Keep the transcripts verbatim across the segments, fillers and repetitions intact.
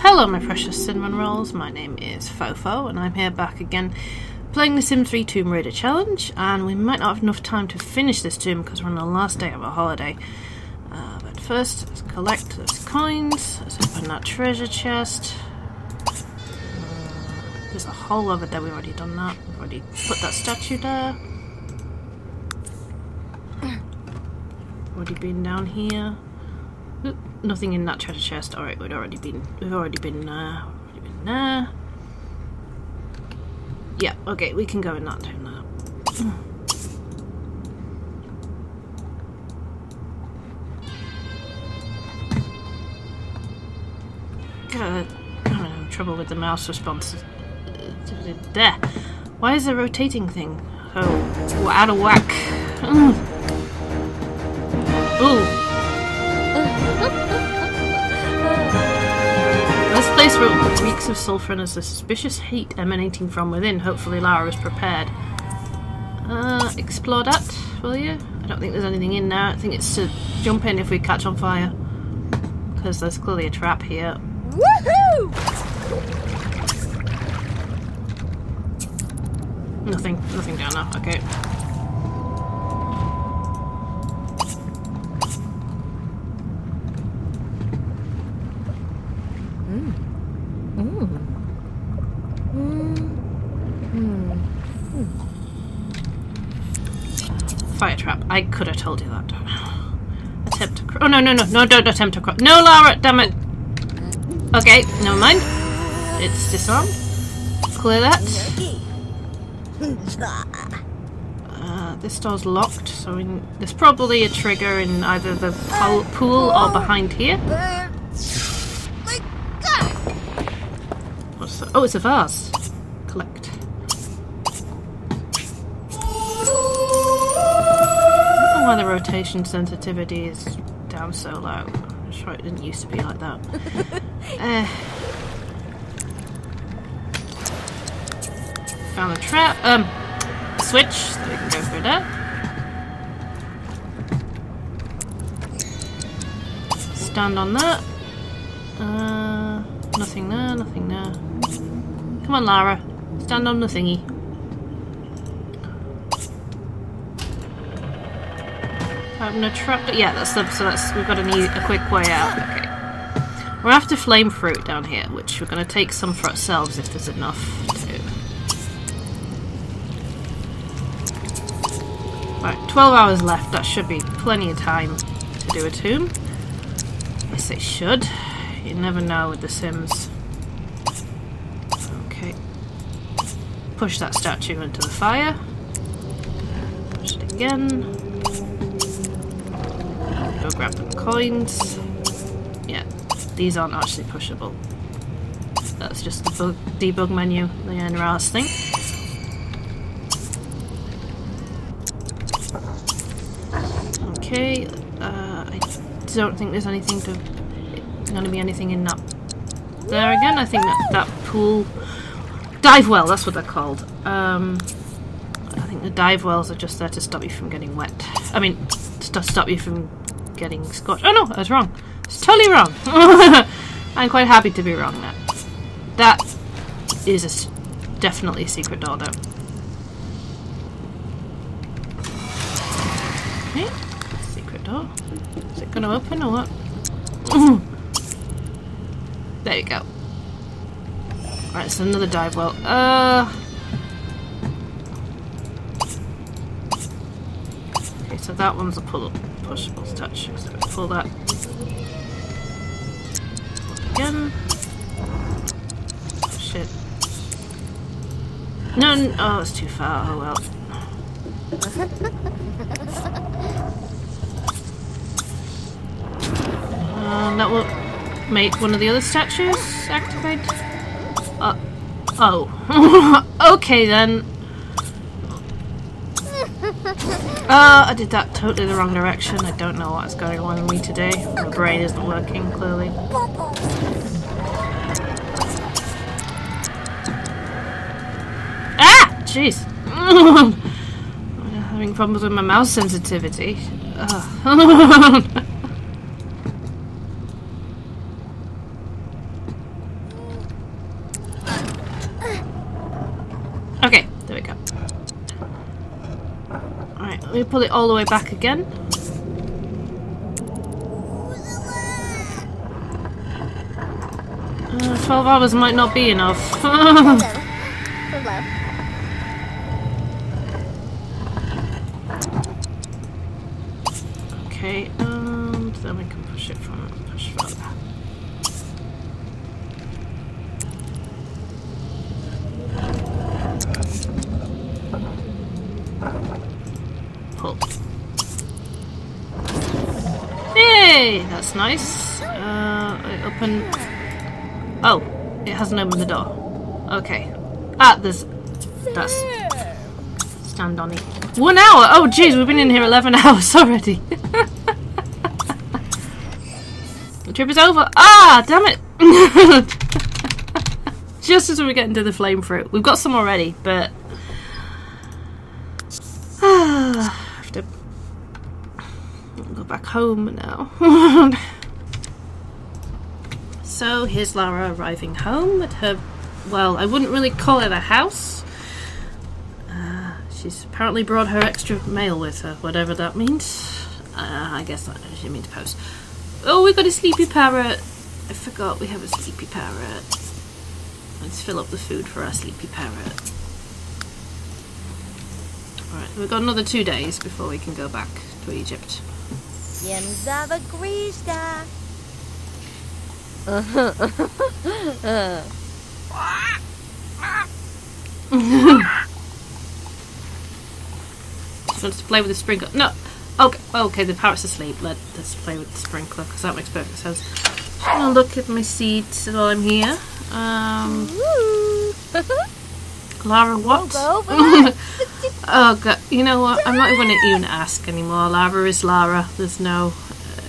Hello my precious cinnamon rolls, my name is Fofo and I'm here back again playing the Sim three Tomb Raider Challenge, and we might not have enough time to finish this tomb because we're on the last day of our holiday. Uh, but first, let's collect those coins, let's open that treasure chest. There's a whole lot of it there, we've already done that, we've already put that statue there. Already been down here. Oop, nothing in that treasure chest. Alright, we'd already been we've already been uh already been there. Yeah, okay, we can go in that tomb now. God, I'm having trouble with the mouse responses. There. Why is the rotating thing? Oh, we're out of whack. Mm. Ooh. This place reeks of sulphur and a suspicious heat emanating from within. Hopefully Lara is prepared. Uh, explore that, will you? I don't think there's anything in there. I think it's to jump in if we catch on fire. Because there's clearly a trap here. Woohoo! Nothing, nothing down there. Okay. Fire trap. I could have told you that. Attempt to cross. Oh, no, no, no, no, don't attempt to cross. No, Lara, damn it. Okay, never mind. It's disarmed. Clear that. Uh, this door's locked, so we can, there's probably a trigger in either the pool or behind here. What's that? Oh, it's a vase. Collect. Why the rotation sensitivity is down so low. I'm sure it didn't used to be like that. uh, found the trap. Um, switch, so we can go through that. Stand on that. Uh, nothing there, nothing there. Come on, Lara. Stand on the thingy. I'm gonna trap. Yeah, that's the, so that's we've got a, new, a quick way out. Okay, we're after flame fruit down here, which we're gonna take some for ourselves if there's enough to. Right, twelve hours left. That should be plenty of time to do a tomb. Yes, it should. You never know with the Sims. Okay, push that statue into the fire. Push it again. Go grab them coins. Yeah, these aren't actually pushable. That's just the bug, debug menu, the N R A S thing. Okay, uh, I don't think there's anything to going to be anything in that. There again, I think that that pool dive well. That's what they're called. Um, I think the dive wells are just there to stop you from getting wet. I mean, to stop you from getting scotch. Oh no, I was wrong. I was totally wrong. I'm quite happy to be wrong now. That is a, definitely a secret door though. Okay, secret door. Is it going to open or what? There you go. Alright, so another dive well. Uh... Okay, so that one's a pull up. Pushable statue, so let's pull that again. Shit. No, no, oh, it's too far. Oh well. Um, that will make one of the other statues activate. Uh, oh. Okay then. Uh, I did that totally the wrong direction. I don't know what is going on in me today. My brain isn't working, clearly. Ah! Jeez! I'm having problems with my mouse sensitivity. Okay, there we go. Alright, let me pull it all the way back again. Uh, twelve hours might not be enough. Okay, um, then we can push it from push further. Pull. Hey, that's nice. Uh, I open. Oh, it hasn't opened the door. Okay. Ah, there's... That's... Stand on it. One hour! Oh, jeez, we've been in here eleven hours already. The trip is over. Ah, damn it! Just as we were getting to the flame fruit. We've got some already, but... I have to... go back home now. So here's Lara arriving home at her, well, I wouldn't really call it a house. Uh, she's apparently brought her extra mail with her, whatever that means. Uh, I guess that she means post. Oh, we got a sleepy parrot. I forgot we have a sleepy parrot. Let's fill up the food for our sleepy parrot. Alright, we've got another two days before we can go back to Egypt. Yems of a grista. Just wants to play with the sprinkler. No, okay, okay. The parrot's asleep. Let, let's play with the sprinkler because that makes perfect sense. I'm gonna look at my seeds while I'm here. Um, Lara, what? Oh god, you know what? I'm not even gonna even ask anymore. Lara is Lara. There's no uh,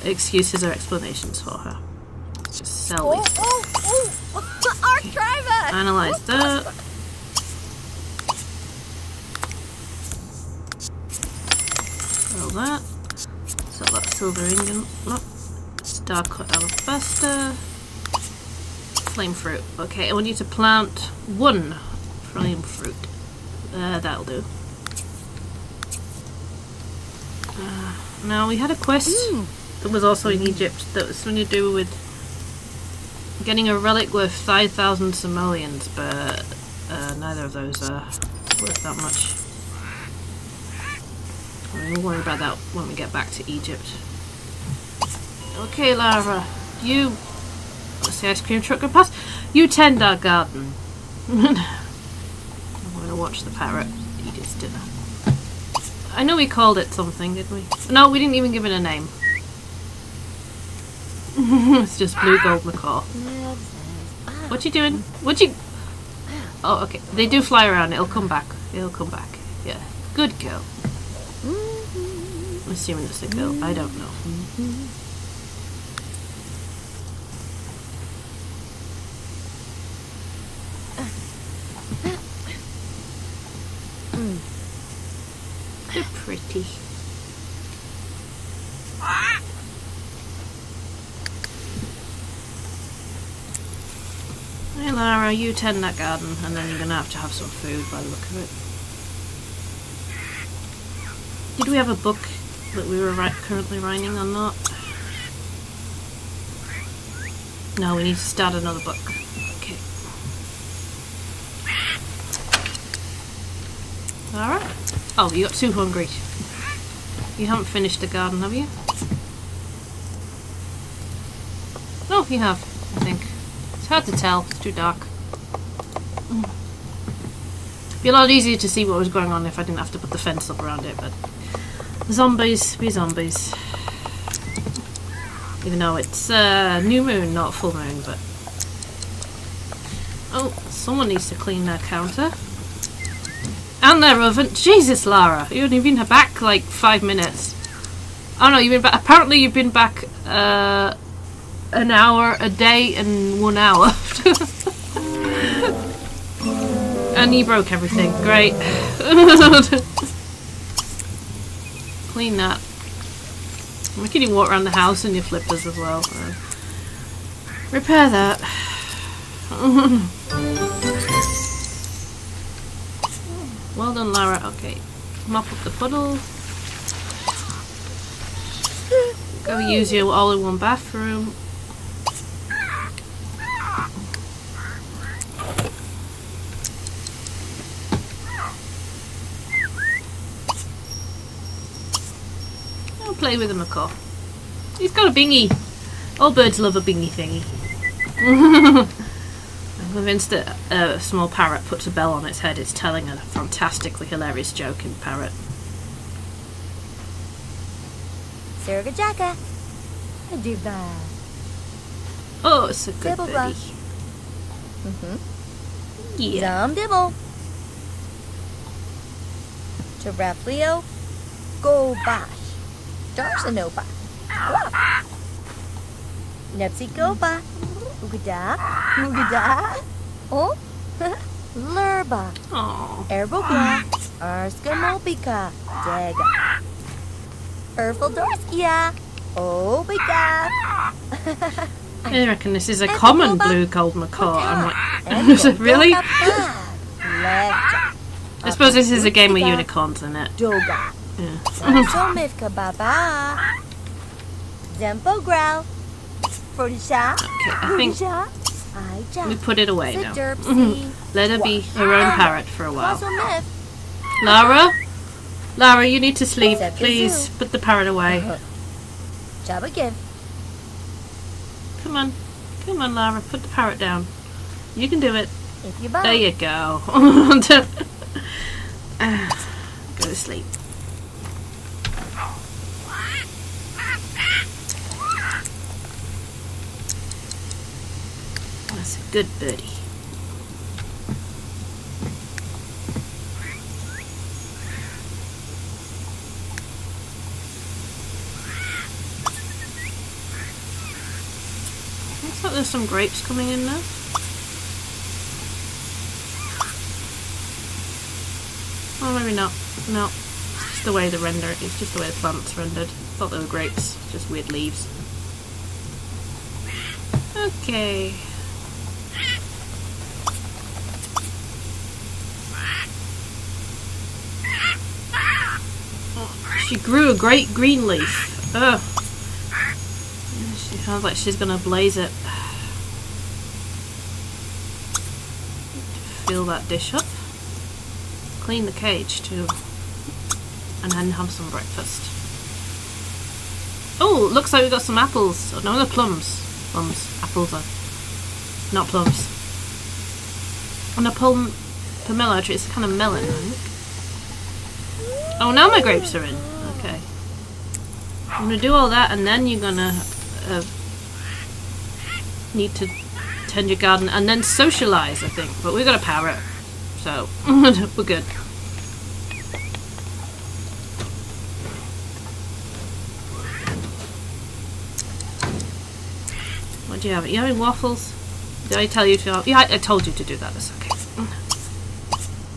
excuses or explanations for her. Just sell these. Oh, oh, oh. Our driver. Analyze that. Sell that. Sell that silver ingot. Oh. Starcut alabaster. Flame fruit. Okay, I want you to plant one flame fruit. Uh, that'll do. Uh, now, we had a quest mm. that was also in Egypt that was something to do with getting a relic worth five thousand simoleons, but uh, neither of those are worth that much. We'll worry about that when we get back to Egypt. Okay, Lara, you... What's the ice cream truck going past? You tend our garden. I'm going to watch the parrot eat its dinner. I know we called it something, didn't we? No, we didn't even give it a name. It's just blue gold macaw. What you doing? What you? Oh, okay. They do fly around. It'll come back. It'll come back. Yeah. Good girl. I'm assuming it's a girl. I don't know. They're pretty. Hey Lara, you tend that garden and then you're going to have to have some food by the look of it. Did we have a book that we were currently writing or not? No, we need to start another book. Okay. Lara? Oh, you got too hungry. You haven't finished the garden, have you? Oh, you have, I think. It's hard to tell, it's too dark. Mm. It'd be a lot easier to see what was going on if I didn't have to put the fence up around it, but... Zombies be zombies. Even though it's uh, new moon, not full moon, but... Oh, someone needs to clean their counter. And their oven! Jesus, Lara! You've been back like five minutes. Oh no, you've been back... Apparently you've been back... Uh, an hour, a day, and one hour. And you broke everything. Great. Clean that. I'm making you walk around the house in your flippers as well. Uh, repair that. Well done, Lara. Okay. Mop up the puddles. Go use you all in one bathroom. I'll play with a macaw. He's got a bingy. All birds love a bingy thingy. I'm convinced that a small parrot puts a bell on its head. It's telling a fantastically hilarious joke in parrot. Surigajaka. Adiba. Oh, it's a good birdie. Mm-hmm. Yeah. Zum dibble. Giraffe Leo. Go bash. Darsanoba. Nepsi Goba. Ugada. Ugada. Oh. Lurba. Erboga. Arskamopika. Dega. Erfeldorskia. Oh, we got. I reckon this is a common blue gold macaw. I'm like, really? I suppose this is a game with unicorns, isn't it? Yeah. Okay, I think we put it away now. Let her be her own parrot for a while. Lara? Lara, you need to sleep. Please put the parrot away. Job again. Come on. Come on, Lara. Put the parrot down. You can do it. If you there you go. Go to sleep. That's a good birdie. There's some grapes coming in now. Oh, maybe not. No. It's just the way the render it's just the way the plant's rendered. Thought they were grapes, just weird leaves. Okay. Oh, she grew a great green leaf. Ugh. She sounds like she's gonna blaze it. Fill that dish up. Clean the cage too. And then have some breakfast. Oh, looks like we've got some apples. Oh, no, they're plums. Plums. Apples are not plums. On a plum pomelo tree, it's kind of melon, I think. Oh, now my grapes are in. Okay. I'm gonna do all that and then you're gonna uh, need to tend your garden and then socialise, I think. But we've got a parrot, so we're good. What do you have? Are you having waffles? Did I tell you to have? Yeah, I, I told you to do that. That's okay.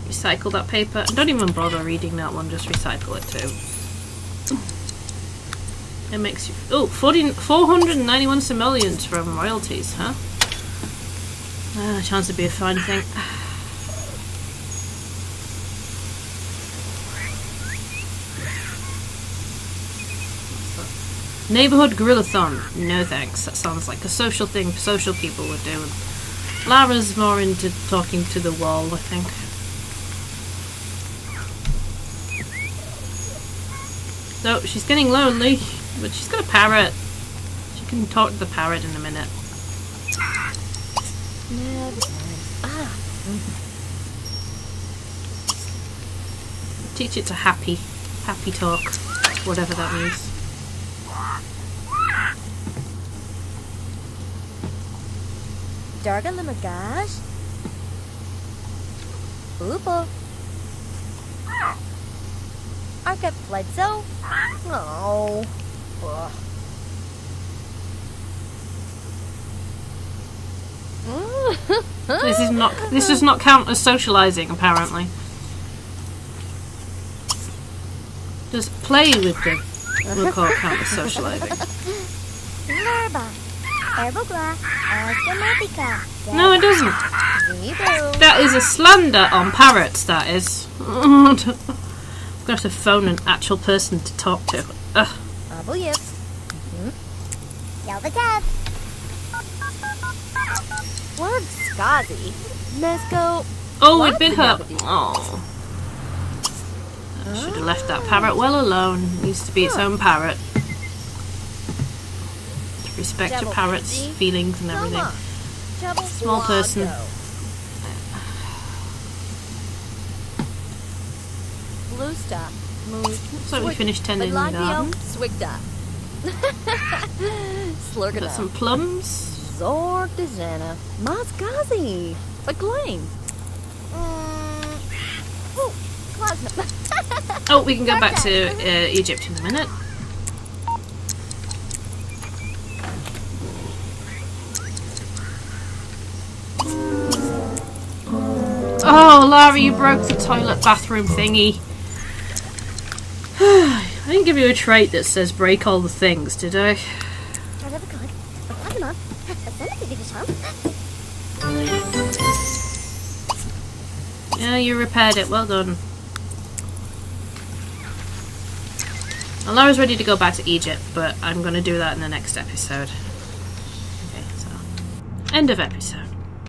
Recycle that paper. Don't even bother reading that one, just recycle it too. It makes you. Oh, four hundred ninety-one simoleons from royalties, huh? Ah, chance to be a fine thing. Neighborhood Gorillathon. No thanks. That sounds like a social thing social people would do. Lara's more into talking to the wall, I think. So she's getting lonely. But she's got a parrot. She can talk to the parrot in a minute. Teach it to happy. Happy talk. Whatever that means. Darga Limagash. Oopo. Arca Fledso. Oh. Ugh. This is not. This does not count as socializing, apparently. Does play with the macaw count as socializing? No, it doesn't. That is a slander on parrots, that is. I'm going to have to phone an actual person to talk to. Ugh. Oh, we'd been hurt. Oh. I should have left that parrot well alone. It needs to be its own parrot. Respect your parrot's feelings and everything. Small person. Looks like we finished tending the garden. Got some plums. Zorg Dezana, Mazgazi, Baglain. Oh, we can go back to uh, Egypt in a minute. Oh, Lara, you broke the toilet bathroom thingy. I didn't give you a trait that says break all the things, did I? Yeah, you repaired it. Well done. Well, Lara's ready to go back to Egypt, but I'm going to do that in the next episode. Okay, so end of episode.